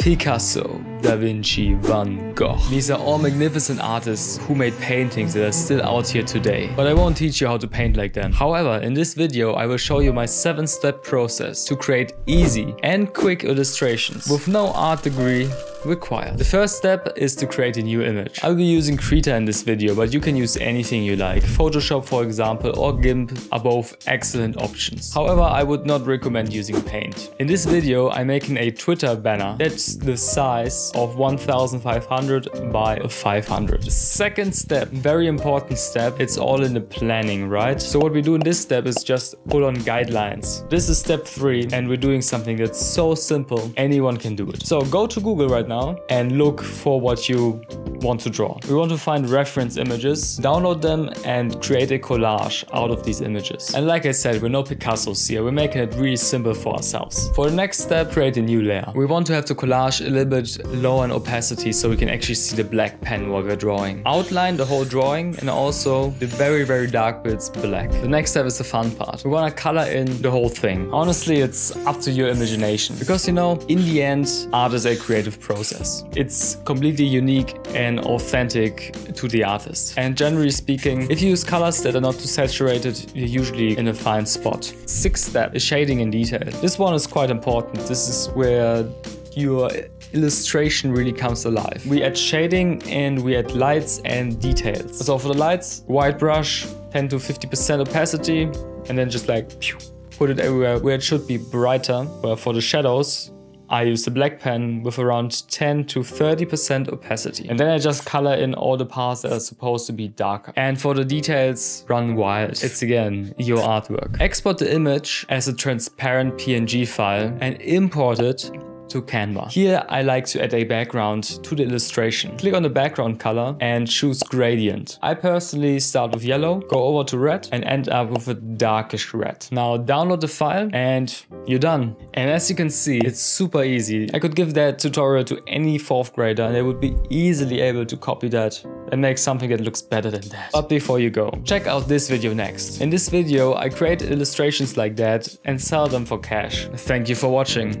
Picasso, Da Vinci, Van Gogh. These are all magnificent artists who made paintings that are still out here today. But I won't teach you how to paint like them. However, in this video I will show you my 7-step process to create easy and quick illustrations with no art degree required. The first step is to create a new image. I'll be using Krita in this video, but you can use anything you like. Photoshop, for example, or Gimp are both excellent options. However, I would not recommend using paint. In this video, I'm making a Twitter banner that's the size of 1500 by 500. The second step, very important step, it's all in the planning, right? So what we do in this step is just pull on guidelines. This is step 3, and we're doing something that's so simple, anyone can do it. So go to Google right now and look for what you want to draw. We want to find reference images, download them and create a collage out of these images. And like I said, we're no Picassos here, we're making it really simple for ourselves. For the next step, create a new layer. We want to have the collage a little bit lower in opacity so we can actually see the black pen while we're drawing. Outline the whole drawing and also the very dark bits black. The next step is the fun part. We want to color in the whole thing. Honestly, it's up to your imagination because, you know, in the end, art is a creative process. It's completely unique and authentic to the artist. And generally speaking, if you use colors that are not too saturated, you're usually in a fine spot. Sixth step is shading in detail. This one is quite important. This is where your illustration really comes alive. We add shading and we add lights and details. So for the lights, white brush, 10 to 50% opacity, and then just like put it everywhere where it should be brighter. Well, for the shadows, I use the black pen with around 10 to 30% opacity. And then I just color in all the parts that are supposed to be darker. And for the details, run wild. It's again, your artwork. Export the image as a transparent PNG file and import it to Canva. Here I like to add a background to the illustration. Click on the background color and choose gradient. I personally start with yellow, go over to red and end up with a darkish red. Now download the file and you're done. And as you can see, it's super easy. I could give that tutorial to any 4th grader and they would be easily able to copy that and make something that looks better than that. But before you go, check out this video next. In this video, I create illustrations like that and sell them for cash. Thank you for watching.